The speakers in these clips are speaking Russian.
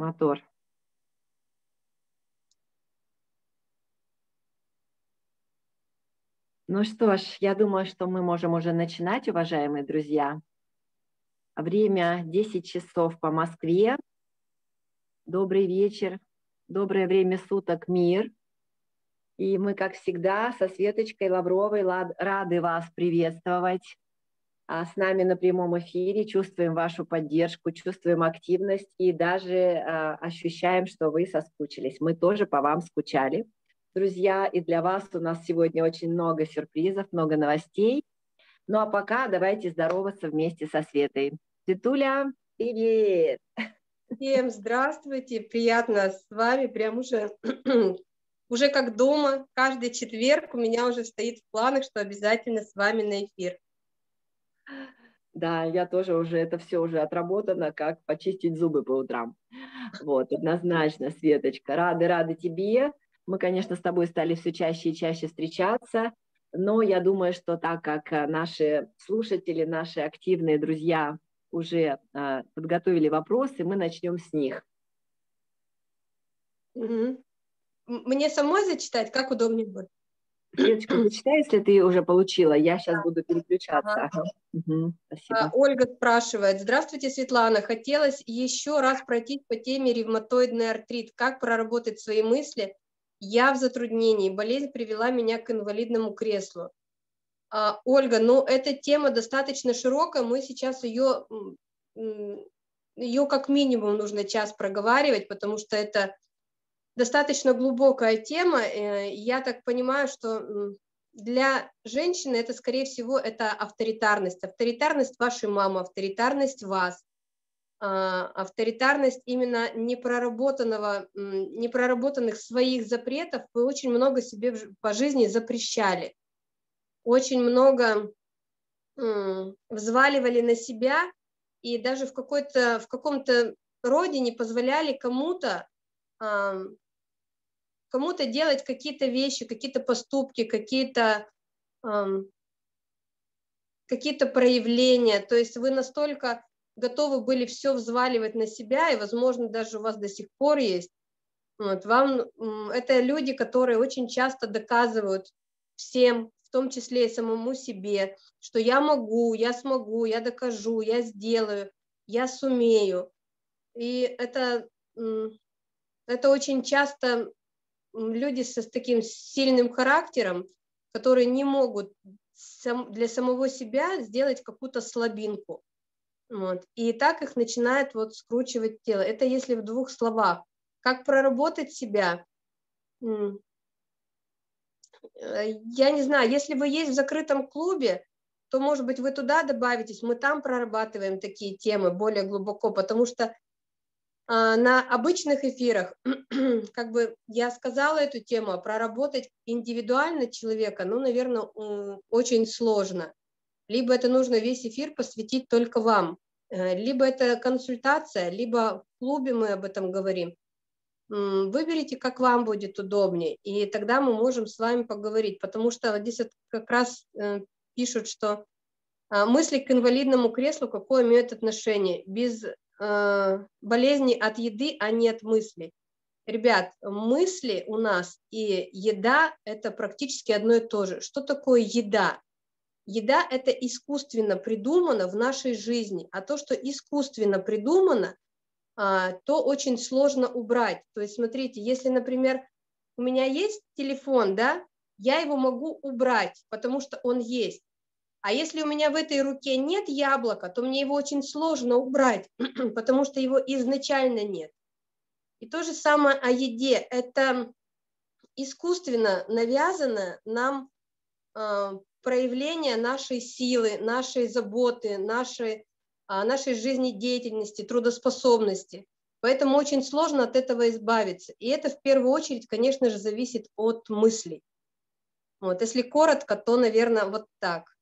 мотор. Ну что ж, я думаю, что мы можем уже начинать, уважаемые друзья. Время 10 часов по Москве. Добрый вечер, доброе время суток, мир. И мы, как всегда, со Светочкой Лавровой рады вас приветствовать. С нами на прямом эфире, чувствуем вашу поддержку, чувствуем активность и даже ощущаем, что вы соскучились. Мы тоже по вам скучали. Друзья, и для вас у нас сегодня очень много сюрпризов, много новостей. Ну а пока давайте здороваться вместе со Светой. Светуля, привет! Всем здравствуйте, приятно с вами, прям уже как дома. Каждый четверг у меня уже стоит в планах, что обязательно с вами на эфир. Да, я тоже уже, это все уже отработано, как почистить зубы по утрам. Вот, однозначно, Светочка, рады тебе. Мы, конечно, с тобой стали все чаще и чаще встречаться, но я думаю, что так как наши слушатели, наши активные друзья уже подготовили вопросы, мы начнем с них. Мне самой зачитать, как удобнее будет? Светочка, зачитай, если ты уже получила, я сейчас буду переключаться. Ага. Угу, спасибо. Ольга спрашивает. Здравствуйте, Светлана. Хотелось еще раз пройтись по теме ревматоидный артрит. Как проработать свои мысли? Я в затруднении. Болезнь привела меня к инвалидному креслу. Ольга, ну эта тема достаточно широкая. Мы сейчас ее как минимум нужно час проговаривать, потому что это достаточно глубокая тема. Я так понимаю, что для женщины это, скорее всего, это авторитарность. Авторитарность вашей мамы, авторитарность вас. Авторитарность именно непроработанных своих запретов. Вы очень много себе по жизни запрещали. Очень много взваливали на себя и даже в каком-то роде не позволяли кому-то делать какие-то вещи, какие-то поступки, какие-то проявления. То есть вы настолько готовы были все взваливать на себя, и, возможно, даже у вас до сих пор есть. Вот, это люди, которые очень часто доказывают всем, в том числе и самому себе, что я могу, я смогу, я докажу, я сделаю, я сумею. И это очень часто люди с таким сильным характером, которые не могут для самого себя сделать какую-то слабинку. Вот. И так их начинает вот скручивать тело. Это если в двух словах. Как проработать себя? Я не знаю, если вы есть в закрытом клубе, то, может быть, вы туда добавитесь. Мы там прорабатываем такие темы более глубоко, потому что на обычных эфирах, как бы я сказала эту тему, проработать индивидуально человека, ну, наверное, очень сложно. Либо это нужно весь эфир посвятить только вам, либо это консультация, либо в клубе мы об этом говорим. Выберите, как вам будет удобнее, и тогда мы можем с вами поговорить, потому что вот здесь как раз пишут, что мысли к инвалидному креслу какое имеют отношение, без болезни от еды, а не от мыслей. Ребят, мысли у нас и еда – это практически одно и то же. Что такое еда? Еда – это искусственно придумано в нашей жизни, а то, что искусственно придумано, то очень сложно убрать. То есть, смотрите, если, например, у меня есть телефон, да, я его могу убрать, потому что он есть. А если у меня в этой руке нет яблока, то мне его очень сложно убрать, потому что его изначально нет. И то же самое о еде. Это искусственно навязано нам проявление нашей силы, нашей заботы, нашей жизнедеятельности, трудоспособности. Поэтому очень сложно от этого избавиться. И это в первую очередь, конечно же, зависит от мыслей. Вот, если коротко, то, наверное, вот так.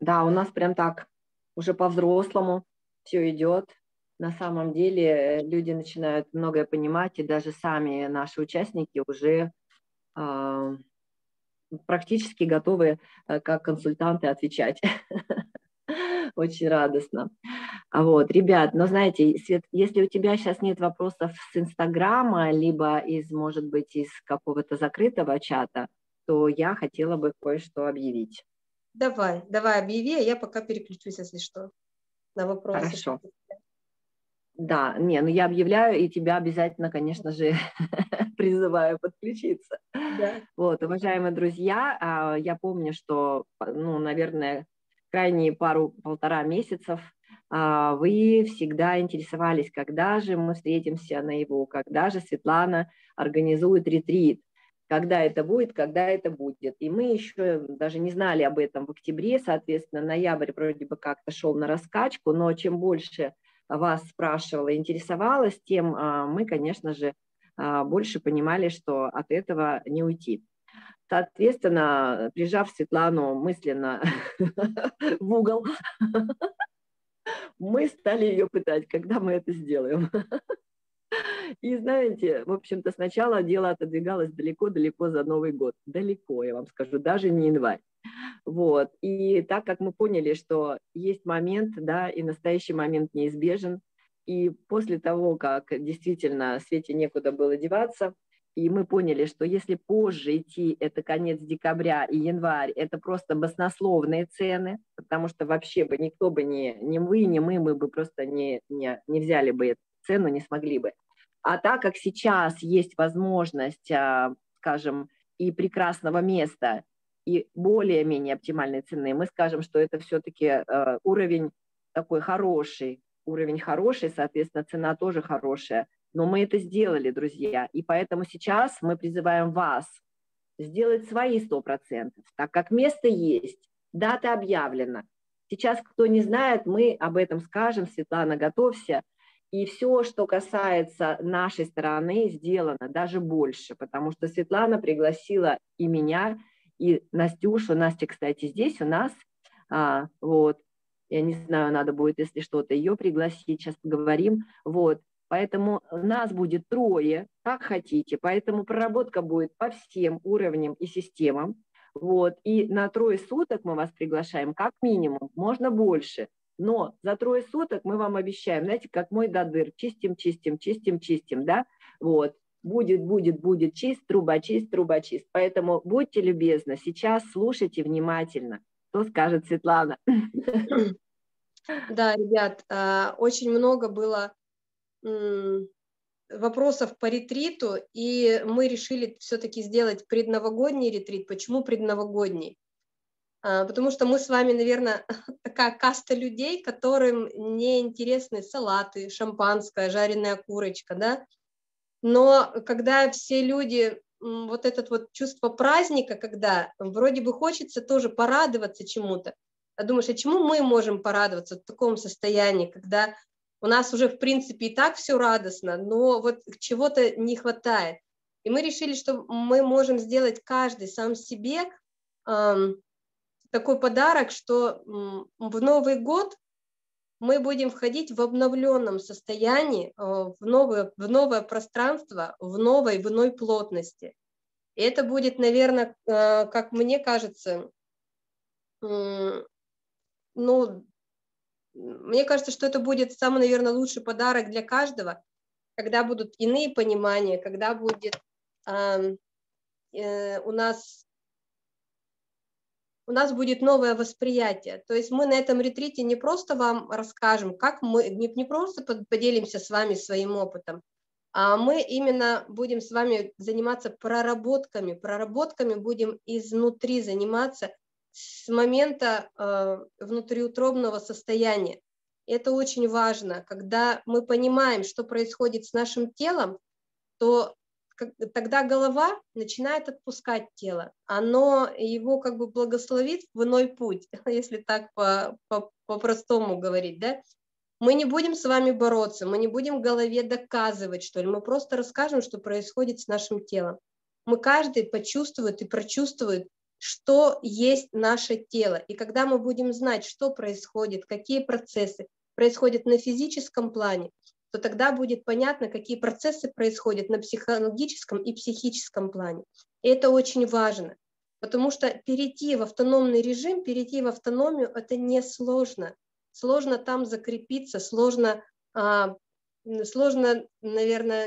Да, у нас прям так уже по-взрослому все идет. На самом деле люди начинают многое понимать, и даже сами наши участники уже практически готовы как консультанты отвечать. очень радостно. Вот, ребят, но знаете, Свет, если у тебя сейчас нет вопросов с Инстаграма, либо из, может быть, из какого-то закрытого чата, то я хотела бы кое-что объявить. Давай, давай объяви, а я пока переключусь, если что, на вопросы. Хорошо. Да, не, ну я объявляю, и тебя обязательно, конечно же, призываю подключиться. Да. Вот, уважаемые друзья, я помню, что, ну, наверное, крайние полтора месяцев вы всегда интересовались, когда же мы встретимся наяву, когда же Светлана организует ретрит, когда это будет. И мы еще даже не знали об этом в октябре, соответственно, ноябрь вроде бы как-то шел на раскачку, но чем больше вас спрашивала и интересовалась, тем мы, конечно же, больше понимали, что от этого не уйти. Соответственно, прижав Светлану мысленно в угол, мы стали ее пытать, когда мы это сделаем. И знаете, в общем-то, сначала дело отодвигалось далеко-далеко за Новый год. Далеко, я вам скажу, даже не январь. Вот. И так как мы поняли, что есть момент, да, и настоящий момент неизбежен, и после того, как действительно Свете некуда было деваться, и мы поняли, что если позже идти, это конец декабря и январь, это просто баснословные цены, потому что вообще бы никто бы, ни вы, ни мы бы просто не взяли бы эту цену, не смогли бы. А так как сейчас есть возможность, скажем, и прекрасного места, и более-менее оптимальной цены, мы скажем, что это все-таки уровень такой хороший, уровень хороший, соответственно, цена тоже хорошая. Но мы это сделали, друзья, и поэтому сейчас мы призываем вас сделать свои 100%, так как место есть, дата объявлена. Сейчас, кто не знает, мы об этом скажем, Светлана, готовься. И все, что касается нашей стороны, сделано даже больше, потому что Светлана пригласила и меня, и Настюшу. Настя, кстати, здесь у нас, вот, я не знаю, надо будет, если что-то, ее пригласить, сейчас поговорим, вот. Поэтому нас будет трое, как хотите, поэтому проработка будет по всем уровням и системам, вот, и на трое суток мы вас приглашаем, как минимум, можно больше, но за трое суток мы вам обещаем, знаете, как мой додыр, чистим, чистим, чистим, чистим, да, вот, будет, будет, будет чист, труба чист, труба чист, поэтому будьте любезны, сейчас слушайте внимательно, что скажет Светлана. Да, ребят, очень много было вопросов по ретриту, и мы решили все-таки сделать предновогодний ретрит. Почему предновогодний? Потому что мы с вами, наверное, такая каста людей, которым не интересны салаты, шампанское, жареная курочка, да? Но когда все люди, вот это вот чувство праздника, когда вроде бы хочется тоже порадоваться чему-то, а думаешь, а чему мы можем порадоваться в таком состоянии, когда у нас уже, в принципе, и так все радостно, но вот чего-то не хватает. И мы решили, что мы можем сделать каждый сам себе такой подарок, что в Новый год мы будем входить в обновленном состоянии, в новое пространство, в иной плотности. И это будет, наверное, как мне кажется, ну, мне кажется, что это будет самый, наверное, лучший подарок для каждого, когда будут иные понимания, когда будет у нас будет новое восприятие. То есть мы на этом ретрите не просто вам расскажем, как мы, не просто поделимся с вами своим опытом, а мы именно будем с вами заниматься проработками. Проработками будем изнутри заниматься, с момента внутриутробного состояния. Это очень важно. Когда мы понимаем, что происходит с нашим телом, то тогда голова начинает отпускать тело. Оно его как бы благословит в иной путь, если так по-простому говорить, да? Мы не будем с вами бороться, мы не будем голове доказывать, что ли. Мы просто расскажем, что происходит с нашим телом. Мы каждый почувствует и прочувствует, что есть наше тело. И когда мы будем знать, что происходит, какие процессы происходят на физическом плане, то тогда будет понятно, какие процессы происходят на психологическом и психическом плане. И это очень важно, потому что перейти в автономный режим, перейти в автономию – это несложно. сложно там закрепиться, сложно, наверное,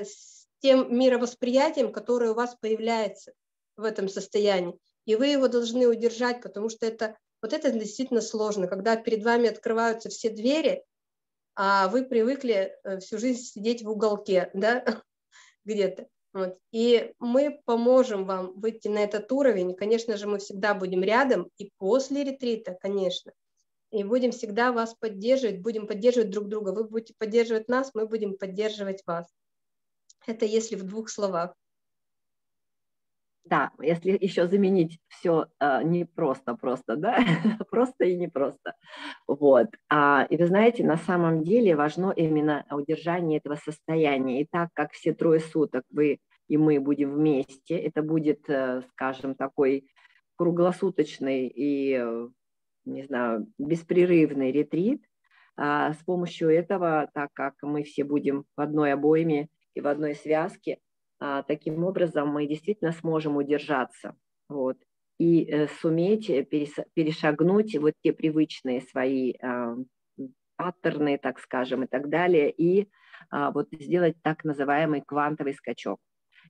с тем мировосприятием, которое у вас появляется в этом состоянии. И вы его должны удержать, потому что это, вот это действительно сложно. Когда перед вами открываются все двери, а вы привыкли всю жизнь сидеть в уголке, да, где-то. Вот. И мы поможем вам выйти на этот уровень. Конечно же, мы всегда будем рядом и после ретрита, конечно. И будем всегда вас поддерживать, будем поддерживать друг друга. Вы будете поддерживать нас, мы будем поддерживать вас. Это если в двух словах. Да, если еще заменить все не просто, да, просто и не просто. Вот. И вы знаете, на самом деле важно именно удержание этого состояния. И так как все трое суток вы и мы будем вместе, это будет, скажем, такой круглосуточный и, не знаю, беспрерывный ретрит. С помощью этого, так как мы все будем в одной обойме и в одной связке, таким образом мы действительно сможем удержаться, вот, и суметь перешагнуть вот те привычные свои паттерны, так скажем, и так далее, и вот сделать так называемый квантовый скачок.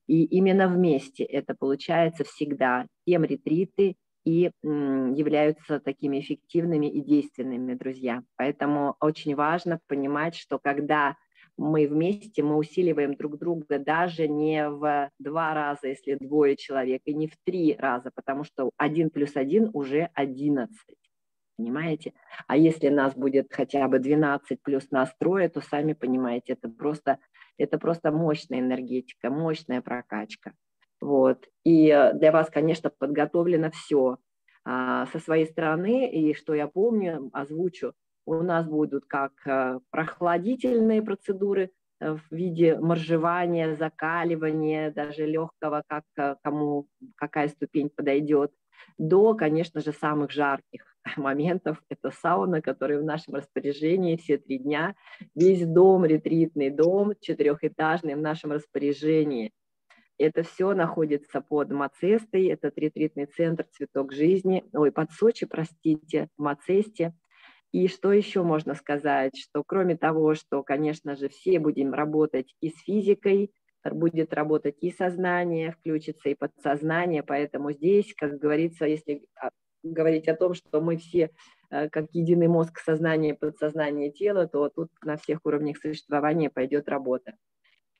И именно вместе это получается всегда, тем ретриты и являются такими эффективными и действенными, друзья. Поэтому очень важно понимать, что когда мы вместе, мы усиливаем друг друга даже не в 2 раза, если двое человек, и не в 3 раза, потому что 1 + 1 уже 11, понимаете? А если нас будет хотя бы 12 плюс нас трое, то сами понимаете, это просто мощная энергетика, мощная прокачка. Вот. И для вас, конечно, подготовлено все со своей стороны, и что я помню, озвучу. У нас будут как прохладительные процедуры в виде моржевания, закаливания, даже легкого, как кому какая ступень подойдет, до, конечно же, самых жарких моментов. Это сауна, которая в нашем распоряжении все 3 дня. Весь дом, ретритный дом, 4-этажный в нашем распоряжении. Это все находится под Мацестой, этот ретритный центр «Цветок жизни», ой, под Сочи, простите, в Мацесте. И что еще можно сказать, что кроме того, что, конечно же, все будем работать и с физикой, будет работать и сознание, включится и подсознание, поэтому здесь, как говорится, если говорить о том, что мы все как единый мозг, сознание, подсознание, тело, то тут на всех уровнях существования пойдет работа.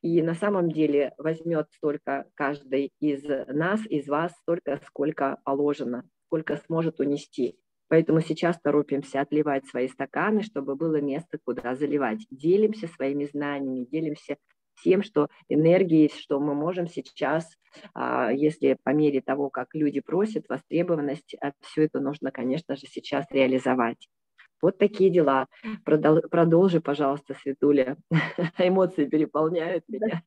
И на самом деле возьмет столько каждый из нас, из вас, столько, сколько положено, сколько сможет унести. Поэтому сейчас торопимся отливать свои стаканы, чтобы было место, куда заливать. Делимся своими знаниями, делимся тем, что энергией, что мы можем сейчас, если по мере того, как люди просят, востребованность, все это нужно, конечно же, сейчас реализовать. Вот такие дела. Продолжи, пожалуйста, Светуля. Эмоции переполняют меня.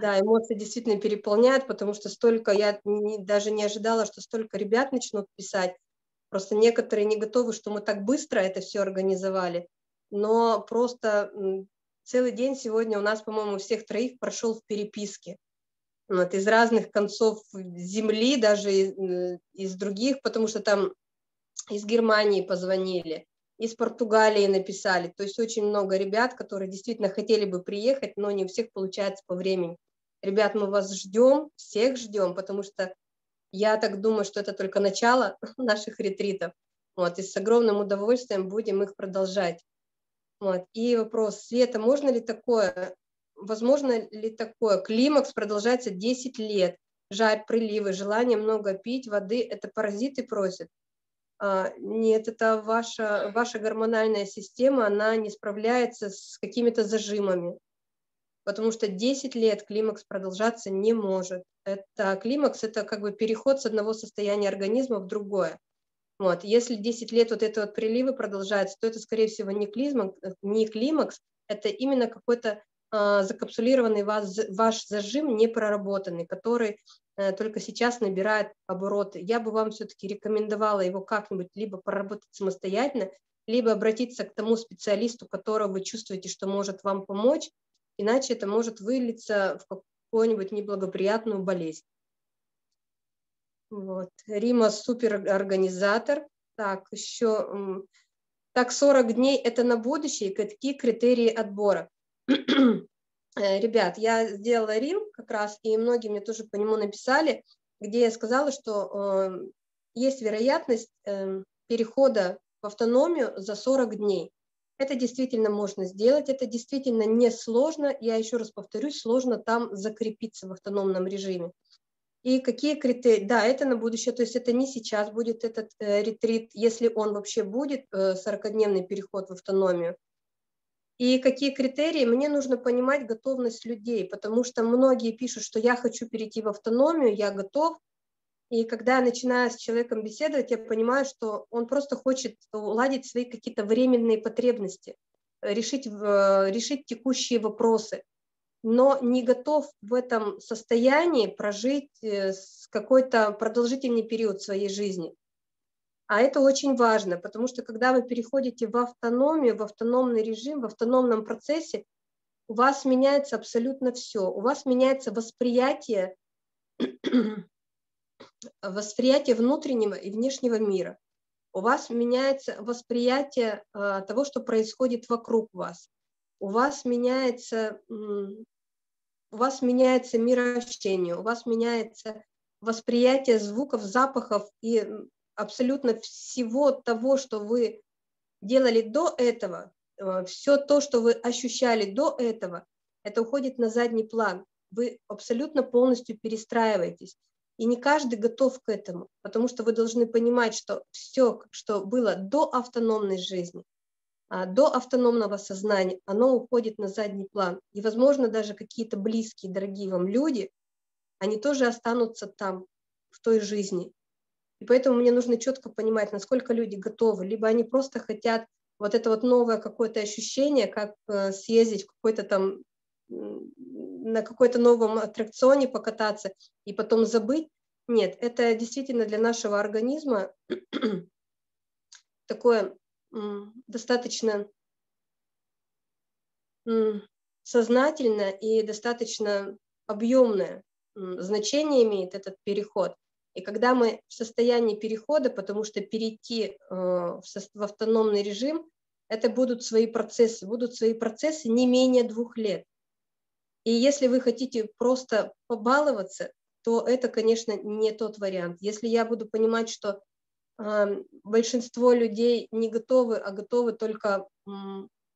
Да, эмоции действительно переполняют, потому что столько, я даже не ожидала, что столько ребят начнут писать. Просто некоторые не готовы, что мы так быстро это все организовали, но просто целый день сегодня у нас, по-моему, у всех троих прошел в переписке. Вот, из разных концов земли, даже из других, потому что там из Германии позвонили, из Португалии написали. То есть очень много ребят, которые действительно хотели бы приехать, но не у всех получается по времени. Ребят, мы вас ждем, всех ждем, потому что я так думаю, что это только начало наших ретритов. Вот, и с огромным удовольствием будем их продолжать. Вот. И вопрос, Света, можно ли такое, возможно ли такое? Климакс продолжается 10 лет. Жарь, приливы, желание много пить, воды. Это паразиты просят? Нет, это ваша гормональная система, она не справляется с какими-то зажимами. Потому что 10 лет климакс продолжаться не может. Это климакс, это как бы переход с одного состояния организма в другое. Вот. Если 10 лет вот это вот приливы продолжаются, то это, скорее всего, не климакс, это именно какой-то закапсулированный ваш зажим непроработанный, который только сейчас набирает обороты. Я бы вам все-таки рекомендовала его как-нибудь либо проработать самостоятельно, либо обратиться к тому специалисту, которого вы чувствуете, что может вам помочь. Иначе это может вылиться в какую-нибудь неблагоприятную болезнь. Вот. Рима суперорганизатор. Так, еще Так, 40 дней – это на будущее, какие критерии отбора? Ребят, я сделала Рим как раз, и многие мне тоже по нему написали, где я сказала, что есть вероятность перехода в автономию за 40 дней. Это действительно можно сделать, это действительно несложно. Я еще раз повторюсь, сложно там закрепиться в автономном режиме. И какие критерии? Да, это на будущее, то есть это не сейчас будет этот ретрит, если он вообще будет, 40-дневный переход в автономию. И какие критерии? Мне нужно понимать готовность людей, потому что многие пишут, что я хочу перейти в автономию, я готов. И когда я начинаю с человеком беседовать, я понимаю, что он просто хочет уладить свои какие-то временные потребности, решить текущие вопросы, но не готов в этом состоянии прожить какой-то продолжительный период своей жизни. А это очень важно, потому что когда вы переходите в автономию, в автономный режим, в автономном процессе, у вас меняется абсолютно все. У вас меняется восприятие внутреннего и внешнего мира. У вас меняется восприятие того, что происходит вокруг вас. У вас меняется мироощущение, у вас меняется восприятие звуков, запахов и абсолютно всего того, что вы делали до этого, все то, что вы ощущали до этого, это уходит на задний план. Вы абсолютно полностью перестраиваетесь. И не каждый готов к этому, потому что вы должны понимать, что все, что было до автономной жизни, до автономного сознания, оно уходит на задний план. И, возможно, даже какие-то близкие, дорогие вам люди, они тоже останутся там, в той жизни. И поэтому мне нужно четко понимать, насколько люди готовы. Либо они просто хотят вот это вот новое какое-то ощущение, как съездить в какой-то там, на какой-то новом аттракционе покататься и потом забыть. Нет, это действительно для нашего организма такое достаточно сознательное и достаточно объемное значение имеет этот переход. И когда мы в состоянии перехода, потому что перейти в автономный режим, это будут свои процессы не менее 2 лет. И если вы хотите просто побаловаться, то это, конечно, не тот вариант. Если я буду понимать, что большинство людей не готовы, а готовы только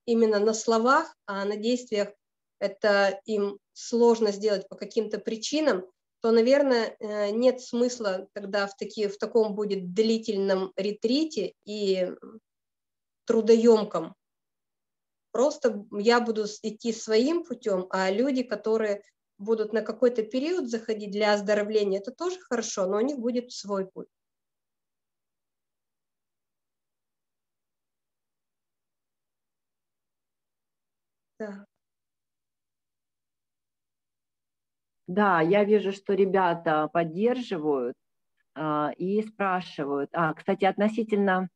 именно на словах, а на действиях это им сложно сделать по каким-то причинам, то, наверное, нет смысла тогда в таком будет длительном ретрите и трудоемком. Просто я буду идти своим путем, а люди, которые будут на какой-то период заходить для оздоровления, это тоже хорошо, но у них будет свой путь. Да. Да, я вижу, что ребята поддерживают и спрашивают. Кстати, относительно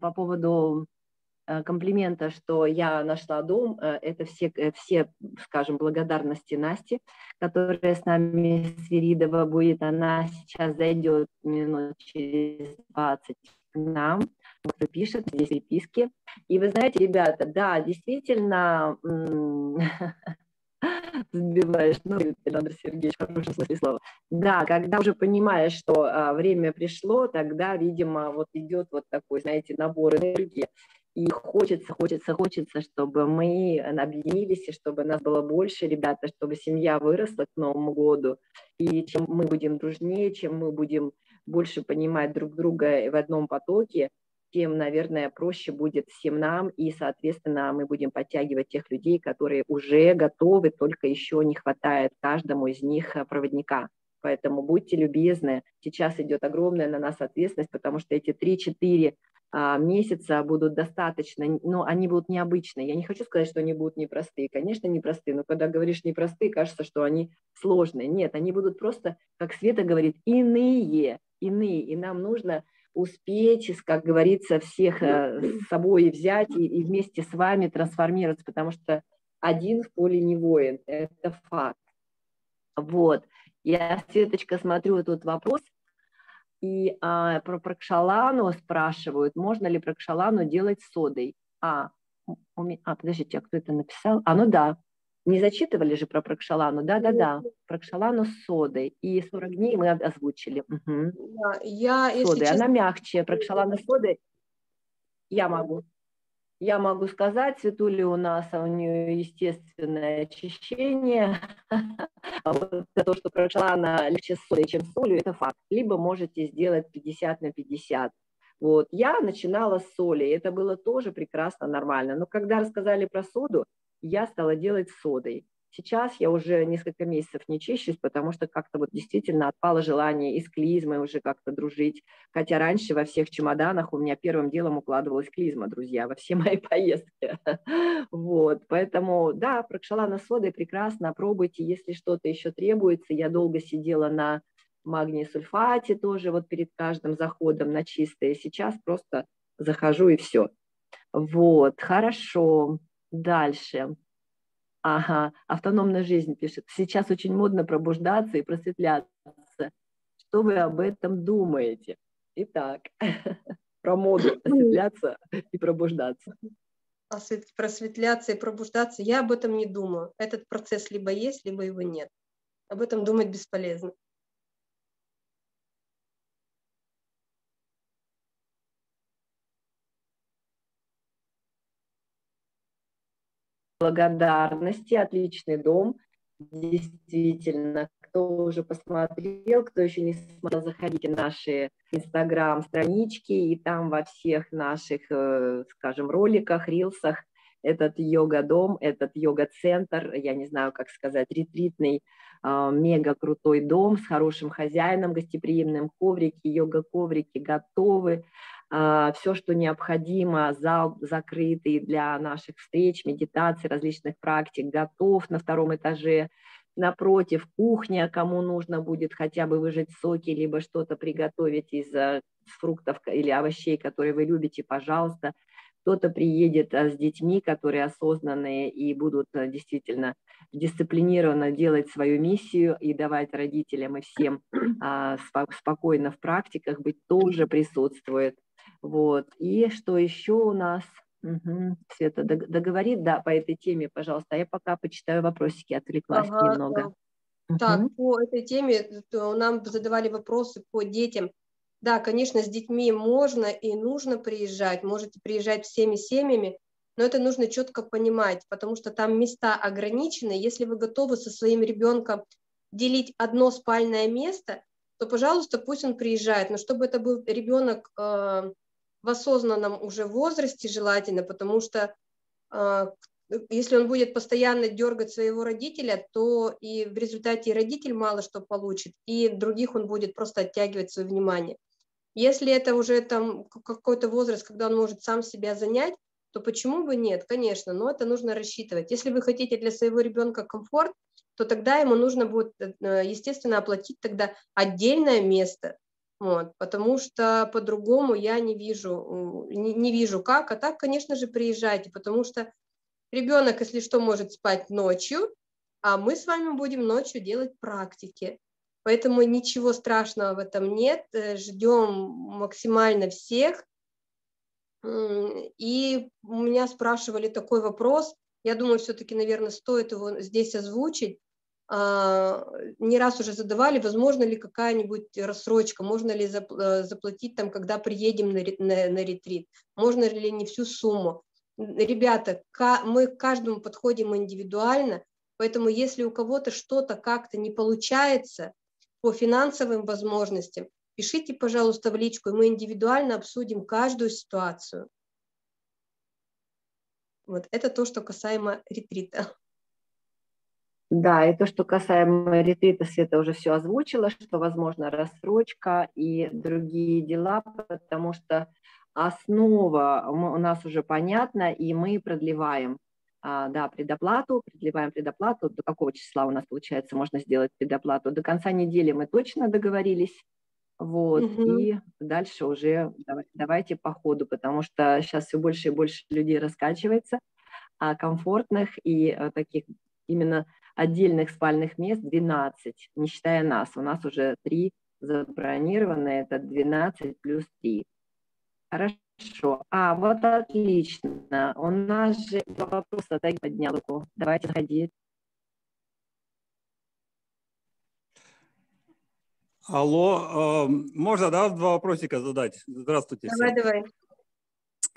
по поводу комплимента, что я нашла дом, это все, скажем, благодарности Насте, которая с нами, Свиридова, будет. Она сейчас зайдет минут через 20 к нам, кто пишет здесь переписки. И вы знаете, ребята, да, действительно, сбиваешь, Александр Сергеевич, в хорошем смысле слова. Да, когда уже понимаешь, что время пришло, тогда, видимо, вот идет вот такой, знаете, набор энергии. И хочется, чтобы мы объединились, и чтобы нас было больше, ребята, чтобы семья выросла к Новому году. И чем мы будем дружнее, чем мы будем больше понимать друг друга в одном потоке, тем, наверное, проще будет всем нам, и, соответственно, мы будем подтягивать тех людей, которые уже готовы, только еще не хватает каждому из них проводника. Поэтому будьте любезны, сейчас идет огромная на нас ответственность, потому что эти 3-4 месяца будут достаточно, но они будут необычные. Я не хочу сказать, что они будут непростые. Конечно, непростые, но когда говоришь непростые, кажется, что они сложные. Нет, они будут просто, как Света говорит, иные, и нам нужно успеть, как говорится, всех с собой взять и вместе с вами трансформироваться, потому что один в поле не воин, это факт. Вот. Я, Светочка, смотрю тут вопрос. И про прокшалану спрашивают, можно ли прокшалану делать содой. Подождите, а кто это написал? Ну да, не зачитывали же про прокшалану? Да, прокшалану с содой. И 40 дней мы озвучили. Угу. Содой, она мягче, прокшалана с содой. Я могу сказать, Светуля у нее естественное очищение. А вот то, что прокшалана легче с содой, чем с солью, это факт. Либо можете сделать 50/50. Вот. Я начинала с соли, это было тоже прекрасно, нормально. Но когда рассказали про соду, я стала делать содой. Сейчас я уже несколько месяцев не чищусь, потому что как-то вот действительно отпало желание и с клизмой уже как-то дружить. Хотя раньше во всех чемоданах у меня первым делом укладывалась клизма, друзья, во все мои поездки. Вот, поэтому, да, прокшалана с содой прекрасно, пробуйте, если что-то еще требуется. Я долго сидела на магний сульфате тоже вот перед каждым заходом на чистое. Сейчас просто захожу и все. Вот, хорошо. Дальше. Ага, автономная жизнь пишет. Сейчас очень модно пробуждаться и просветляться. Что вы об этом думаете? Итак, про моду просветляться и пробуждаться. Просветляться и пробуждаться. Я об этом не думаю. Этот процесс либо есть, либо его нет. Об этом думать бесполезно. Благодарности, отличный дом, действительно, кто уже посмотрел, кто еще не смотрел, заходите в наши инстаграм-странички, и там во всех наших, скажем, роликах, рилсах, этот йога-дом, этот йога-центр, я не знаю, как сказать, ретритный, мега-крутой дом с хорошим хозяином, гостеприимным, коврики, йога-коврики готовы. Все, что необходимо, зал закрытый для наших встреч, медитаций, различных практик, готов на втором этаже. Напротив, кухня, кому нужно будет хотя бы выжать соки, либо что-то приготовить из фруктов или овощей, которые вы любите, пожалуйста. Кто-то приедет с детьми, которые осознанные и будут действительно дисциплинированно делать свою миссию и давать родителям и всем спокойно в практиках быть, тоже присутствует. Вот. И что еще у нас? Угу. Света договорит, да, по этой теме, пожалуйста. А я пока почитаю вопросики, отвлеклась немного. Так, по этой теме нам задавали вопросы по детям. Да, конечно, с детьми можно и нужно приезжать. Можете приезжать всеми семьями, но это нужно четко понимать, потому что там места ограничены. Если вы готовы со своим ребенком делить одно спальное место, то, пожалуйста, пусть он приезжает. Но чтобы это был ребенок в осознанном уже возрасте желательно, потому что если он будет постоянно дергать своего родителя, то и в результате родитель мало что получит, и других он будет просто оттягивать свое внимание. Если это уже там какой-то возраст, когда он может сам себя занять, то почему бы нет? Конечно, но это нужно рассчитывать. Если вы хотите для своего ребенка комфорт, то тогда ему нужно будет, естественно, оплатить тогда отдельное место, вот, потому что по-другому я не вижу как. А так, конечно же, приезжайте, потому что ребенок, если что, может спать ночью, а мы с вами будем ночью делать практики. Поэтому ничего страшного в этом нет. Ждем максимально всех. И у меня спрашивали такой вопрос. Я думаю, все-таки, наверное, стоит его здесь озвучить. Не раз уже задавали, возможно ли какая-нибудь рассрочка, можно ли заплатить там, когда приедем на ретрит, можно ли не всю сумму. Ребята, мы к каждому подходим индивидуально, поэтому если у кого-то что-то как-то не получается по финансовым возможностям, пишите, пожалуйста, в личку, и мы индивидуально обсудим каждую ситуацию. Вот это то, что касаемо ретрита. Да, и то, что касаемо ретрита, Света уже все озвучила, что, возможно, рассрочка и другие дела, потому что основа у нас уже понятна, и мы продлеваем, да, предоплату, продлеваем предоплату. До какого числа у нас, получается, можно сделать предоплату? До конца недели мы точно договорились, вот, и дальше уже давайте по ходу, потому что сейчас все больше и больше людей раскачивается, комфортных и таких именно отдельных спальных мест 12, не считая нас, у нас уже 3 забронировано это 12+3. Хорошо. А, вот отлично. У нас же вопрос Тагир поднял руку. Давайте заходить. Алло, можно, да, два вопросика задать? Здравствуйте. Давай, всем. Давай.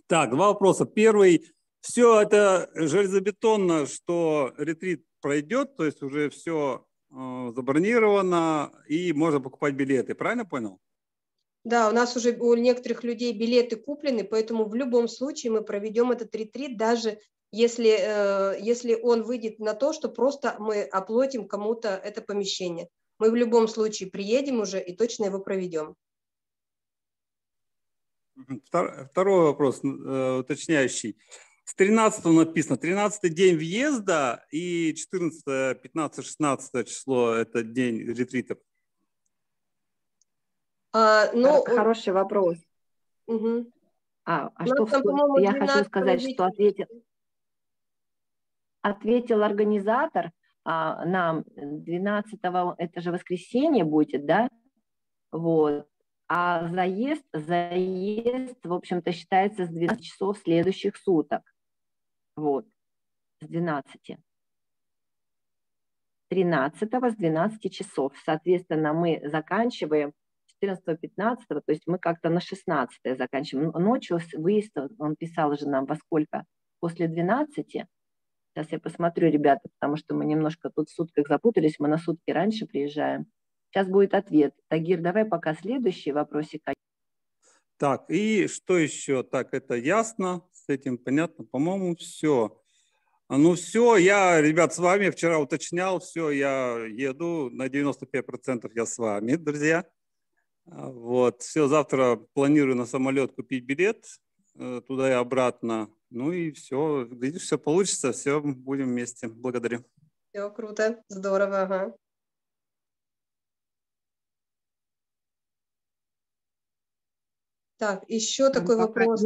Так, два вопроса. Первый. Все это железобетонно, что ретрит пройдет, то есть уже все забронировано и можно покупать билеты. Правильно понял? Да, у нас уже у некоторых людей билеты куплены, поэтому в любом случае мы проведем этот ретрит, даже если он выйдет на то, что просто мы оплатим кому-то это помещение. Мы в любом случае приедем уже и точно его проведем. Второй вопрос, уточняющий. С 13 написано, 13 день въезда и 14, 15, 16 число – это день ретритов. Ну, хороший вопрос. Угу. Что там, я хочу сказать, что ответил организатор нам 12-го, это же воскресенье будет, да? Вот. А заезд, в общем-то, считается с 12 часов следующих суток. Вот, с 12. 13-го с 12 часов. Соответственно, мы заканчиваем 14-го, 15-го, то есть мы как-то на 16-е заканчиваем. Ночью выезд, он писал же нам во сколько? После 12. Сейчас я посмотрю, ребята, потому что мы немножко тут в сутках запутались, мы на сутки раньше приезжаем. Сейчас будет ответ. Тагир, давай пока следующий вопросик. Так, и что еще? Так, это ясно, с этим понятно, по-моему, все. Ну все, я, ребят, с вами вчера уточнял, все, я еду, на 95% я с вами, друзья. Вот, все, завтра планирую на самолет купить билет туда и обратно. Ну и все, видишь, все получится, все, будем вместе. Благодарю. Все, круто, здорово, ага. Так, еще такой вопрос.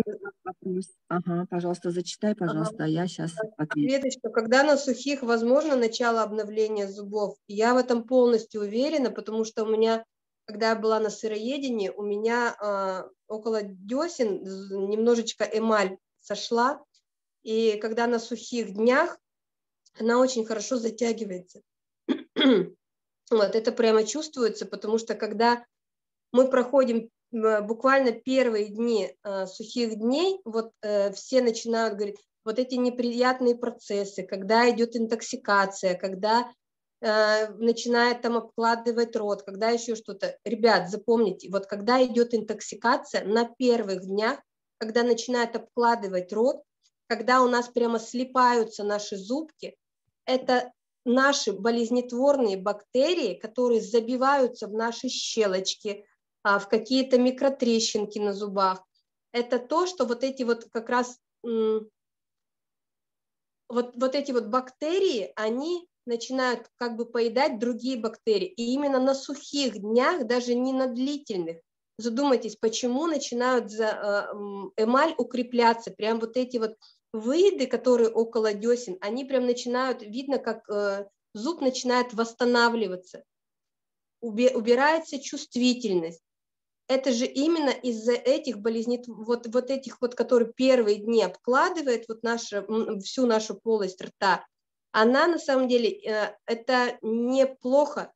Ага, пожалуйста, зачитай, пожалуйста, ага. Я сейчас отвечу. Светочка, когда на сухих возможно начало обновления зубов? Я в этом полностью уверена, потому что у меня, когда я была на сыроедении, у меня около десен немножечко эмаль сошла, и когда на сухих днях, она очень хорошо затягивается. Вот, это прямо чувствуется, потому что когда мы проходим буквально первые дни сухих дней, вот все начинают говорить, вот эти неприятные процессы, когда идет интоксикация, когда начинает там обкладывать рот, когда еще что-то. Ребят, запомните, вот когда идет интоксикация на первых днях, когда начинает обкладывать рот, когда у нас прямо слипаются наши зубки, это наши болезнетворные бактерии, которые забиваются в наши щелочки, в какие-то микротрещинки на зубах. Это то, что вот эти вот как раз, вот эти вот бактерии, они начинают как бы поедать другие бактерии. И именно на сухих днях, даже не на длительных, задумайтесь, почему начинают эмаль укрепляться. Прям вот эти вот выеды, которые около десен, они прям начинают, видно, как зуб начинает восстанавливаться. Убирается чувствительность. Это же именно из-за этих болезнетворных, вот этих вот, которые первые дни обкладывает вот всю нашу полость рта, она на самом деле, это неплохо,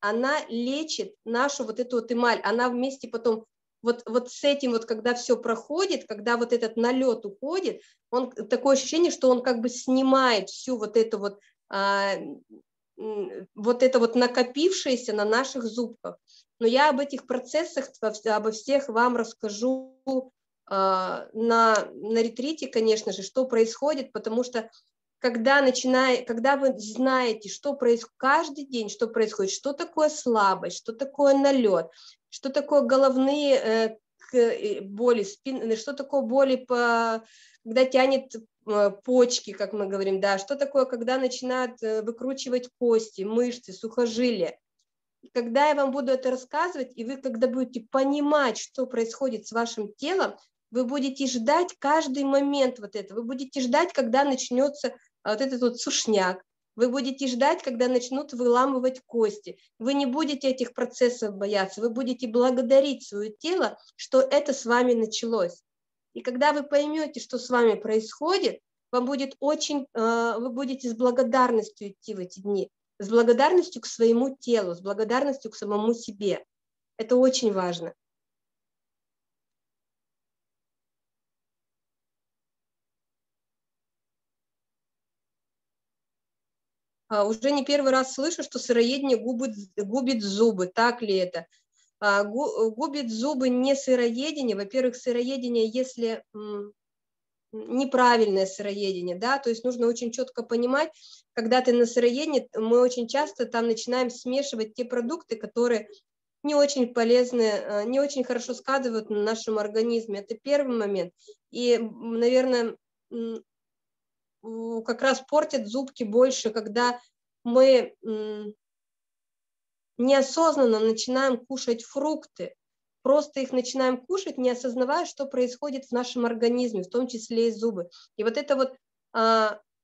она лечит нашу вот эту вот эмаль, она вместе потом, вот с этим вот, когда все проходит, когда вот этот налет уходит, он, такое ощущение, что он как бы снимает всю вот эту вот это вот накопившееся на наших зубках. Но я об этих процессах, обо всех вам расскажу на ретрите, конечно же, что происходит, потому что когда вы знаете, что происходит каждый день, что происходит, что такое слабость, что такое налет, что такое головные боли, спины, что такое боли, когда тянет почки, как мы говорим, да, что такое, когда начинают выкручивать кости, мышцы, сухожилия. Когда я вам буду это рассказывать, и вы, когда будете понимать, что происходит с вашим телом, вы будете ждать каждый момент вот этого, вы будете ждать, когда начнется вот этот вот сушняк, Вы будете ждать, когда начнут выламывать кости. Вы не будете этих процессов бояться, вы будете благодарить свое тело, что это с вами началось. И когда вы поймете, что с вами происходит, вам будет очень, вы будете с благодарностью идти в эти дни, с благодарностью к своему телу, с благодарностью к самому себе. Это очень важно. Уже не первый раз слышу, что сыроедение губит зубы. Так ли это? Губит зубы не сыроедение. Во-первых, сыроедение, если неправильное сыроедение, да, то есть нужно очень четко понимать, когда ты на сыроедении, мы очень часто там начинаем смешивать те продукты, которые не очень полезны, не очень хорошо сказывают на нашем организме. Это первый момент. И, наверное, как раз портят зубки больше, когда мы неосознанно начинаем кушать фрукты, просто их начинаем кушать, не осознавая, что происходит в нашем организме, в том числе и зубы. И вот это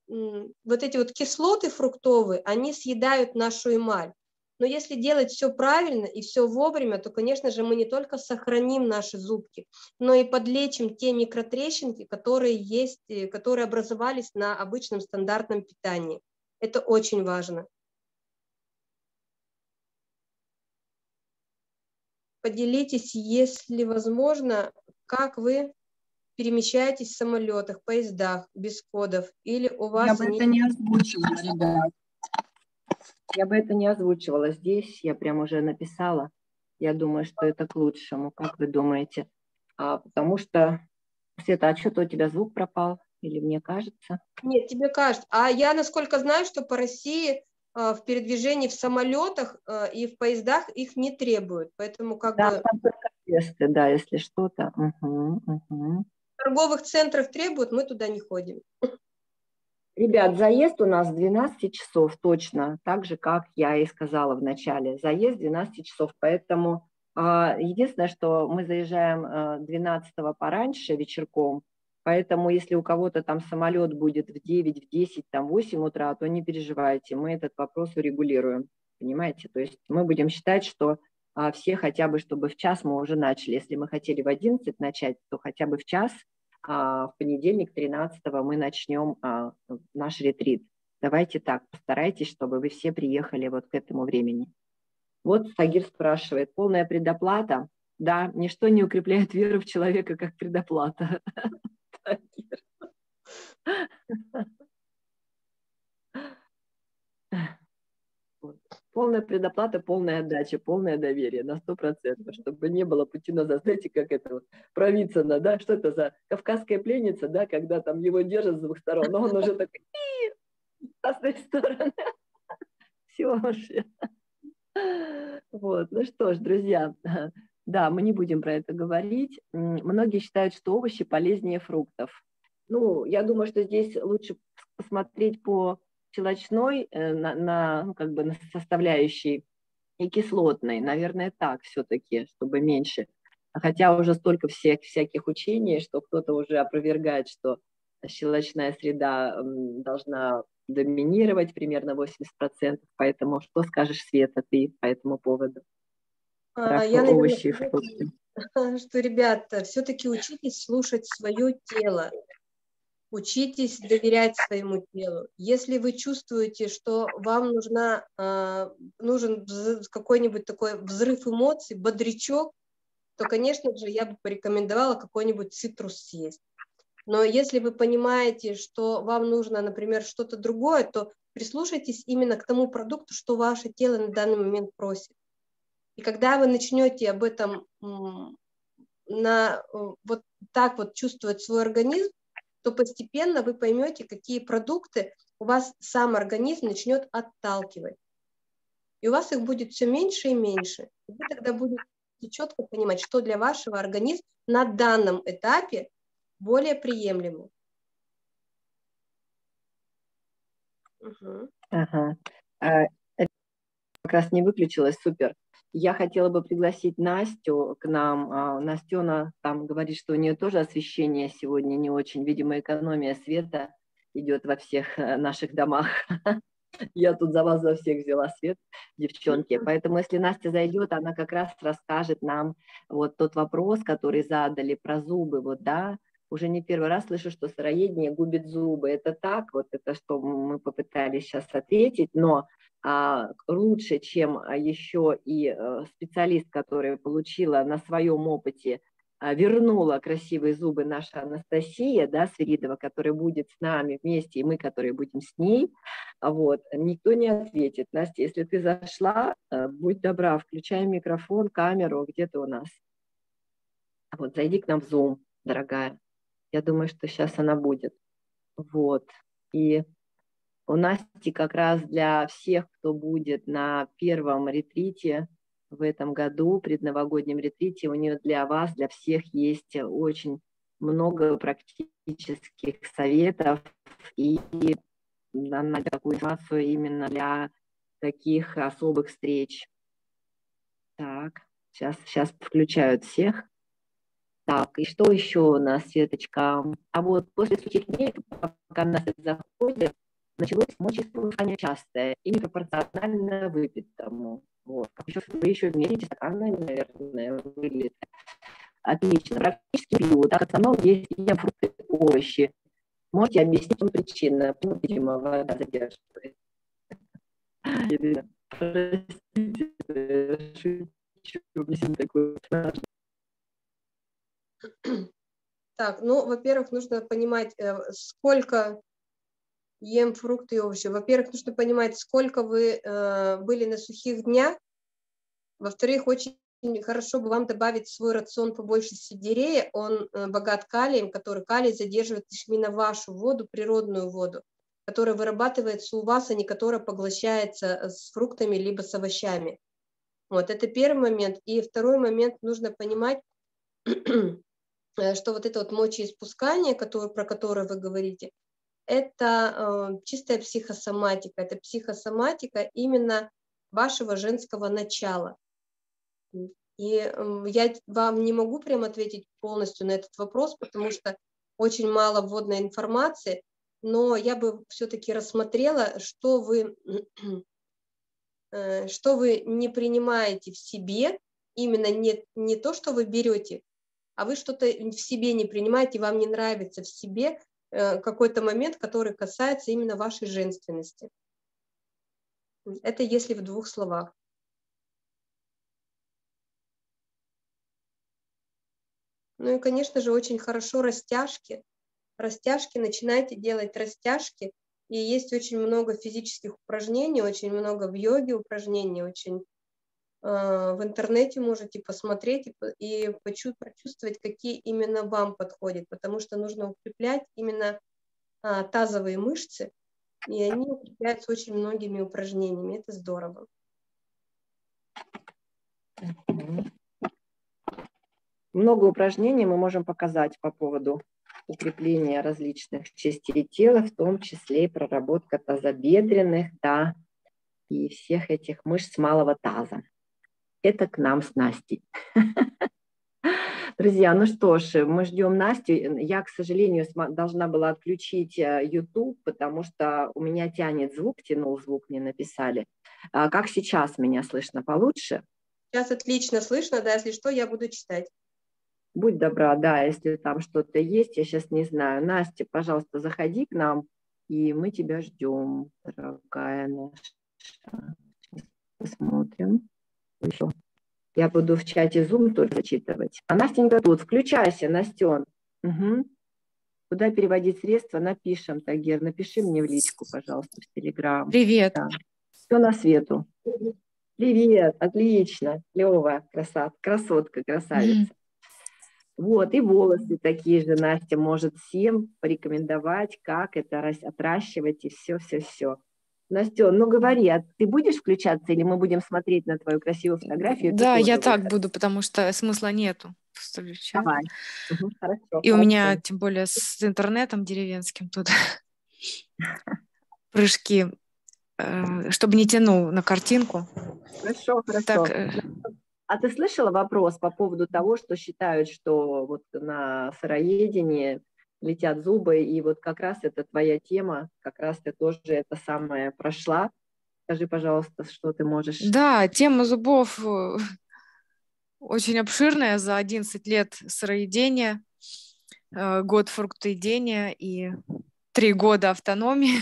вот эти вот кислоты фруктовые, они съедают нашу эмаль. Но если делать все правильно и все вовремя, то, конечно же, мы не только сохраним наши зубки, но и подлечим те микротрещинки, которые есть, которые образовались на обычном стандартном питании. Это очень важно. Поделитесь, если возможно, как вы перемещаетесь в самолетах, поездах, без кодов, или у вас... Я бы это не озвучила, ребят. Я бы это не озвучивала здесь, я прям уже написала. Я думаю, что это к лучшему, как вы думаете? Потому что, Света, а что-то у тебя звук пропал, или мне кажется? Нет, тебе кажется. А я, насколько знаю, что по России в передвижении в самолетах и в поездах их не требуют. Поэтому как да, бы... Там только тесты, да, если что-то. Угу, угу. Торговых центров требуют, мы туда не ходим. Ребят, заезд у нас 12 часов точно, так же, как я и сказала в начале. Заезд 12 часов, поэтому единственное, что мы заезжаем 12-го пораньше вечерком, поэтому если у кого-то там самолет будет в 9, в 10, там 8 утра, то не переживайте, мы этот вопрос урегулируем, понимаете? То есть мы будем считать, что все хотя бы, чтобы в час мы уже начали. Если мы хотели в 11 начать, то хотя бы в час. В понедельник 13-го мы начнем наш ретрит. Давайте так, постарайтесь, чтобы вы все приехали вот к этому времени. Вот Тагир спрашивает, полная предоплата? Да, ничто не укрепляет веру в человека, как предоплата. Полная предоплата, полная отдача, полное доверие на 100%, чтобы не было Путина, знаете, как это вот, Провицина, да, что это за кавказская пленница, да, когда там его держат с двух сторон, но он уже такой, с одной стороны, все уже. Вот, ну что ж, друзья, да, мы не будем про это говорить. Многие считают, что овощи полезнее фруктов. Ну, я думаю, что здесь лучше посмотреть по щелочной, на как бы на составляющей и кислотной, наверное, так все-таки, чтобы меньше. Хотя уже столько всяких учений, что кто-то уже опровергает, что щелочная среда должна доминировать примерно 80%, поэтому что скажешь, Света, ты по этому поводу? Я, наверное, что, ребята, все-таки учитесь слушать свое тело. Учитесь доверять своему телу. Если вы чувствуете, что вам нужен какой-нибудь такой взрыв эмоций, бодрячок, то, конечно же, я бы порекомендовала какой-нибудь цитрус съесть. Но если вы понимаете, что вам нужно, например, что-то другое, то прислушайтесь именно к тому продукту, что ваше тело на данный момент просит. И когда вы начнете об этом вот так вот чувствовать свой организм, то постепенно вы поймете, какие продукты у вас сам организм начнет отталкивать. И у вас их будет все меньше и меньше. И вы тогда будете четко понимать, что для вашего организма на данном этапе более приемлемо. Угу. Ага. Как раз не выключилась, супер. Я хотела бы пригласить Настю к нам. Настена там говорит, что у нее тоже освещение сегодня не очень. Видимо, экономия света идет во всех наших домах. Я тут за вас за всех взяла свет, девчонки. Поэтому, если Настя зайдет, она как раз расскажет нам вот тот вопрос, который задали про зубы. Вот, да, уже не первый раз слышу, что сыроедение губит зубы. Это так, вот это что мы попытались сейчас ответить, но лучше, чем еще и специалист, который получила на своем опыте, вернула красивые зубы наша Анастасия, да, Свиридова, которая будет с нами вместе, и мы, которые будем с ней, вот, никто не ответит. Настя, если ты зашла, будь добра, включай микрофон, камеру, где ты у нас. Вот, зайди к нам в Zoom, дорогая. Я думаю, что сейчас она будет. Вот, и у Насти как раз для всех, кто будет на первом ретрите, в этом году, предновогоднем ретрите, у нее для вас, для всех есть очень много практических советов, и она такую информацию именно для таких особых встреч. Так, сейчас включают всех. Так, и что еще у нас, Светочка? А вот после сухих дней, пока нас заходит, началось мочеиспускание частое и непропорционально выпитому. Вот. Вы еще мерите стаканы, наверное, выглядит. Отлично. Практически пью. Так, в основном есть и фрукты, овощи. Можете объяснить им причину? Почему, видимо, вода задерживает? Простите, шучу. Объясню такую. Так, ну, во-первых, нужно понимать, сколько... Ем фрукты и овощи. Во-первых, нужно понимать, сколько вы были на сухих днях. Во-вторых, очень хорошо бы вам добавить в свой рацион побольше сельдерея. Он богат калием, который калий задерживает именно вашу воду, природную воду, которая вырабатывается у вас, а не которая поглощается с фруктами либо с овощами. Вот, это первый момент. И второй момент, нужно понимать, что вот это вот мочеиспускание, про которое вы говорите, это чистая психосоматика. Это психосоматика именно вашего женского начала. И я вам не могу прям ответить полностью на этот вопрос, потому что очень мало вводной информации, но я бы все-таки рассмотрела, что вы не принимаете в себе, именно не то, что вы берете, а вы что-то в себе не принимаете, вам не нравится в себе какой-то момент, который касается именно вашей женственности. Это если в двух словах. Ну и, конечно же, очень хорошо растяжки. Растяжки, начинайте делать растяжки. И есть очень много физических упражнений, очень много в йоге упражнений, очень в интернете можете посмотреть и прочувствовать, какие именно вам подходят, потому что нужно укреплять именно тазовые мышцы, и они укрепляются очень многими упражнениями. Это здорово. Много упражнений мы можем показать по поводу укрепления различных частей тела, в том числе и проработка тазобедренных, да, и всех этих мышц малого таза. Это к нам с Настей. Друзья, ну что ж, мы ждем Настю. Я, к сожалению, должна была отключить YouTube, потому что у меня тянул звук, мне написали. А как сейчас меня слышно получше? Сейчас отлично слышно, да, если что, я буду читать. Будь добра, да, если там что-то есть, я сейчас не знаю. Настя, пожалуйста, заходи к нам, и мы тебя ждем, дорогая наша. Посмотрим. Еще. Я буду в чате Zoom только зачитывать. А Настенька тут. Включайся, Настен. Угу. Куда переводить средства? Напишем, Тагир. Напиши мне в личку, пожалуйста, в Телеграм. Привет. Да. Все на свету. Привет. Отлично. Клево. Красотка, красавица. Вот. И волосы такие же. Настя может всем порекомендовать, как это отращивать и все-все-все. Настя, ну говори, а ты будешь включаться или мы будем смотреть на твою красивую фотографию? Да, я так буду, потому что смысла нету. Давай. Угу, хорошо, и хорошо. У меня, тем более, с интернетом деревенским тут прыжки, чтобы не тянул на картинку. Хорошо, хорошо. Так, а ты слышала вопрос по поводу того, что считают, что вот на сыроедении летят зубы, и вот как раз это твоя тема, как раз ты тоже это самое прошла. Скажи, пожалуйста, что ты можешь... Да, тема зубов очень обширная, за 11 лет сыроедения, год фруктоедения и 3 года автономии.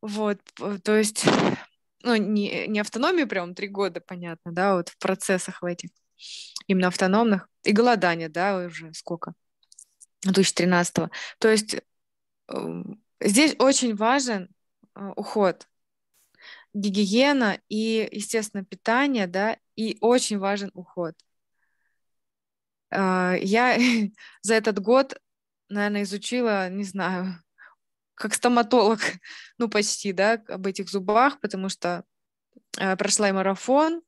Вот, то есть, ну, не автономии прям 3 года, понятно, да, вот в процессах в этих, именно автономных, и голодание, да, уже сколько, 2013-го. То есть здесь очень важен уход, гигиена и, естественно, питание, да, и очень важен уход. Я за этот год, наверное, изучила, не знаю, как стоматолог, ну, почти, да, об этих зубах, потому что прошла и марафон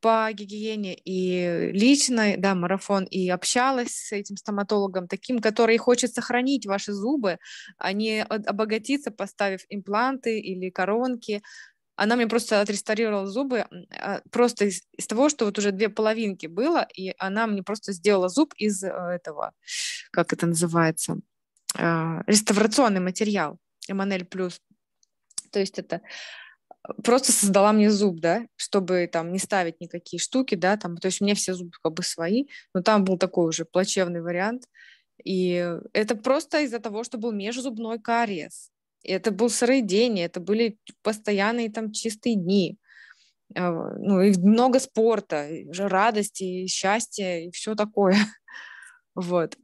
по гигиене, и личный, да, марафон, и общалась с этим стоматологом, таким, который хочет сохранить ваши зубы, а не обогатиться, поставив импланты или коронки. Она мне просто отреставрировала зубы просто из того, что вот уже 2 половинки было, и она мне просто сделала зуб из этого, как это называется, реставрационный материал, Эманель Плюс. То есть это просто создала мне зуб, да, чтобы там не ставить никакие штуки, да, там, то есть у меня все зубы как бы свои, но там был такой уже плачевный вариант, и это просто из-за того, что был межзубной кариес. Это было сыроедение, это были постоянные там чистые дни. Ну, и много спорта, и радости, и счастья, и все такое. Вот.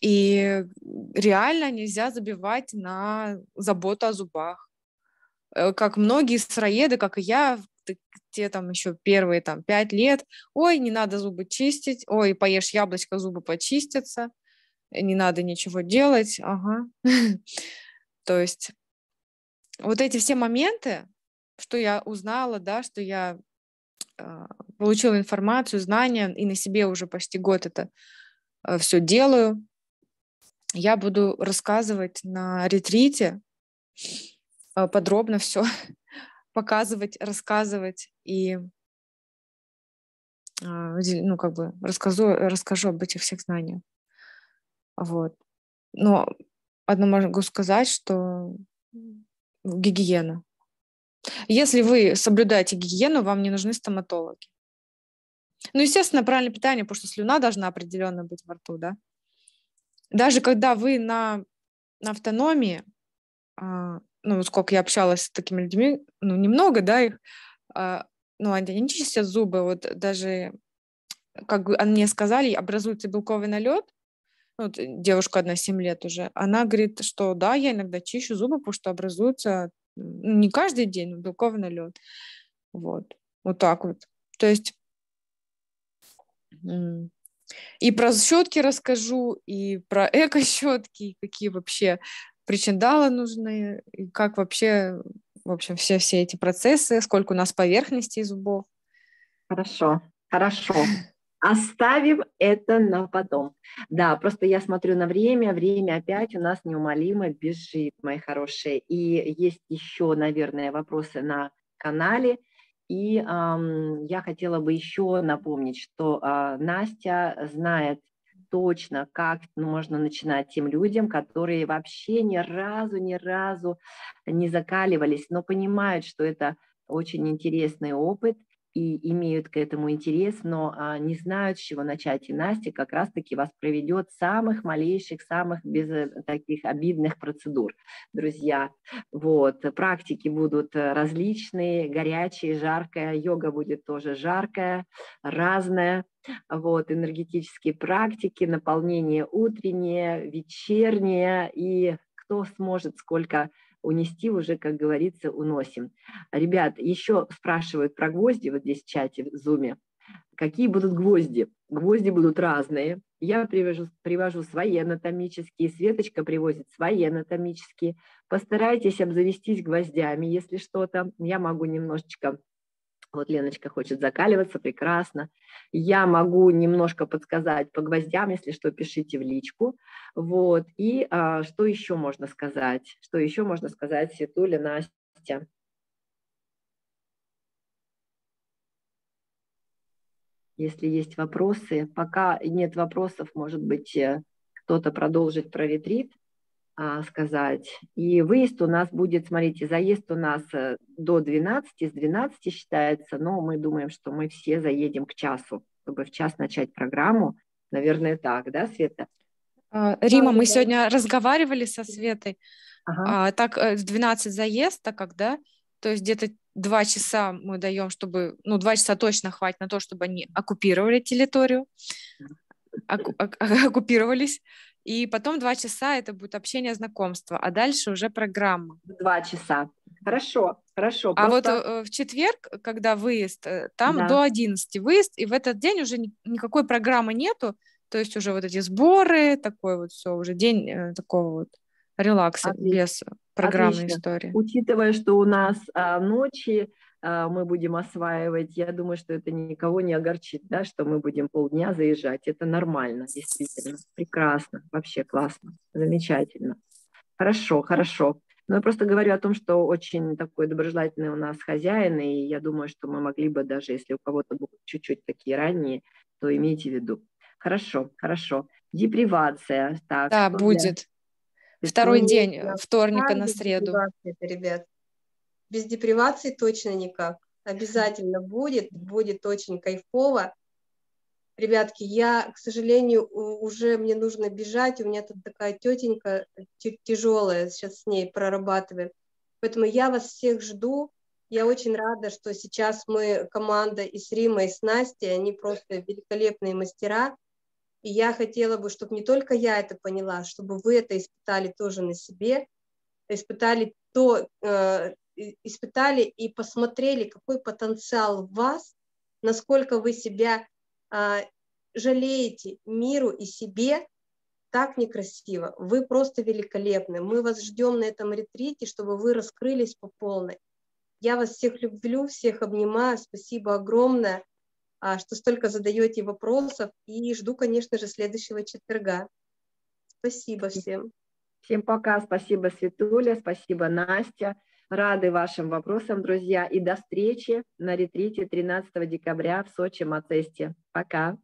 И реально нельзя забивать на заботу о зубах. Как многие сыроеды, как и я, те там еще первые там 5 лет, ой, не надо зубы чистить, ой, поешь яблочко, зубы почистятся, не надо ничего делать, ага. То есть вот эти все моменты, что я узнала, да, что я получила информацию, знания, и на себе уже почти год это все делаю, я буду рассказывать на ретрите подробно все, показывать, рассказывать и ну, как бы расскажу об этих всех знаниях. Вот. Но одно могу сказать, что гигиена. Если вы соблюдаете гигиену, вам не нужны стоматологи. Ну, естественно, правильное питание, потому что слюна должна определенно быть во рту, да. Даже когда вы на автономии, ну, сколько я общалась с такими людьми, ну, немного, да, их, ну, они не чистят зубы, вот даже, как мне сказали, образуется белковый налет. Вот девушка одна 7 лет уже, она говорит, что да, я иногда чищу зубы, потому что образуется, не каждый день, но белковый налет. Вот. Вот так вот. То есть и про щетки расскажу, и про эко-щетки, и какие вообще причиндалы нужны, и как вообще, в общем, все эти процессы, сколько у нас поверхностей зубов. Хорошо, хорошо. Оставим это на потом. Да, просто я смотрю на время. Время опять у нас неумолимо бежит, мои хорошие. И есть еще, наверное, вопросы на канале. И я хотела бы еще напомнить, что Настя знает точно, как можно начинать тем людям, которые вообще ни разу не закаливались, но понимают, что это очень интересный опыт, и имеют к этому интерес, но не знают, с чего начать. И Настя как раз-таки вас проведет самых малейших, самых без таких обидных процедур, друзья. Вот. Практики будут различные, горячие, жаркая, йога будет тоже жаркая, разная. Вот, энергетические практики, наполнение утреннее, вечернее, и кто сможет, сколько унести уже, как говорится, уносим. Ребят, еще спрашивают про гвозди вот здесь в чате, в зуме. Какие будут гвозди? Гвозди будут разные. Я привожу свои анатомические, Светочка привозит свои анатомические. Постарайтесь обзавестись гвоздями, если что-то. Я могу немножечко... Вот Леночка хочет закаливаться, прекрасно. Я могу немножко подсказать по гвоздям, если что, пишите в личку. Вот. И что еще можно сказать? Что еще можно сказать, Светуля, Настя? Если есть вопросы. Пока нет вопросов, может быть, что-то продолжить про ретрит, сказать. И выезд у нас будет, смотрите, заезд у нас до 12, с 12 считается, но мы думаем, что мы все заедем к часу, чтобы в час начать программу. Наверное, так, да, Света? Рима, мы сегодня разговаривали со Светой. Ага. Так, в 12 заезд, так как, да, то есть где-то 2 часа мы даем, чтобы, ну, 2 часа точно хватит на то, чтобы они оккупировали территорию, оккупировались. И потом 2 часа это будет общение, знакомство, а дальше уже программа. 2 часа. Хорошо, хорошо. А просто... вот в четверг, когда выезд, там да. до 11 выезд, и в этот день уже никакой программы нету, то есть уже вот эти сборы, такой вот все, уже день такого вот релакса. Отлично. Без программной Отлично. Истории. Учитывая, что у нас ночи, мы будем осваивать, я думаю, что это никого не огорчит, да, что мы будем полдня заезжать. Это нормально, действительно. Прекрасно, вообще классно, замечательно. Хорошо, хорошо. Но я просто говорю о том, что очень такой доброжелательный у нас хозяин, и я думаю, что мы могли бы даже, если у кого-то будут чуть-чуть такие ранние, то имейте в виду. Хорошо, хорошо. Депривация. Так, да, будет. Второй день, вторника на среду. Ребят. Без депривации точно никак. Обязательно будет, будет очень кайфово. Ребятки, я, к сожалению, уже мне нужно бежать, у меня тут такая тетенька тяжелая, сейчас с ней прорабатываем. Поэтому я вас всех жду. Я очень рада, что сейчас мы, команда и с Римой, и с Настей, они просто великолепные мастера. И я хотела бы, чтобы не только я это поняла, чтобы вы это испытали тоже на себе, испытали то, испытали и посмотрели, какой потенциал в вас, насколько вы себя жалеете миру и себе. Так некрасиво. Вы просто великолепны. Мы вас ждем на этом ретрите, чтобы вы раскрылись по полной. Я вас всех люблю, всех обнимаю. Спасибо огромное, что столько задаете вопросов. И жду, конечно же, следующего четверга. Спасибо всем. Всем пока. Спасибо, Светуля. Спасибо, Настя. Рады вашим вопросам, друзья, и до встречи на ретрите 13 декабря в Сочи, Мацесте. Пока!